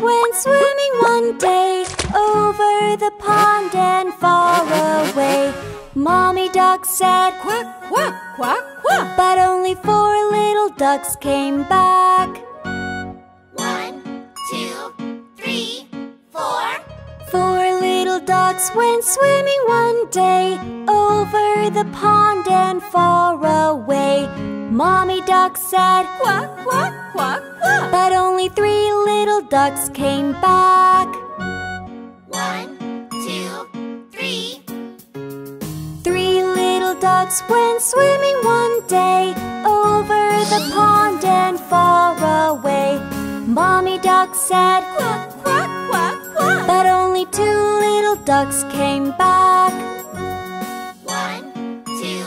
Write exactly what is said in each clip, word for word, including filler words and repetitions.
went swimming one day over the pond and far away. Mommy duck said quack, quack, quack, quack, but only four little ducks came back. One, two, three, four. Four little ducks went swimming one day over the pond and far away. Mommy duck said quack, quack, quack, quack, but only three little ducks came back. One, two, three. Three little ducks went swimming one day over the pond and far away. Mommy duck said quack, quack, quack, quack, but only two little ducks came back. One, two.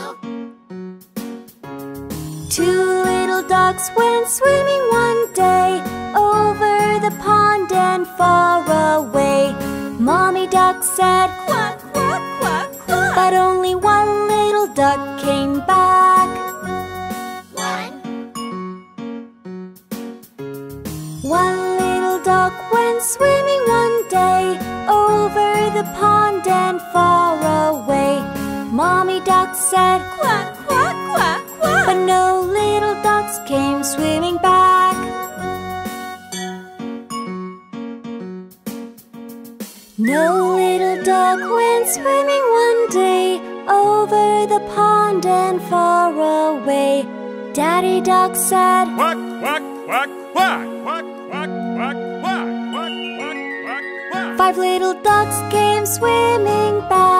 Two little ducks went swimming one day over the pond and far away. Mommy duck said quack, quack, quack, quack, but only one little duck came back. One. One little duck went swimming one day over the pond and far away. Mommy duck said quack, quack, quack, quack, but no little ducks came swimming back. No little duck went swimming one day over the pond and far away. Daddy duck said quack, quack, quack, quack, quack, quack, quack, quack, quack, quack, quack, quack. Five little ducks came swimming back.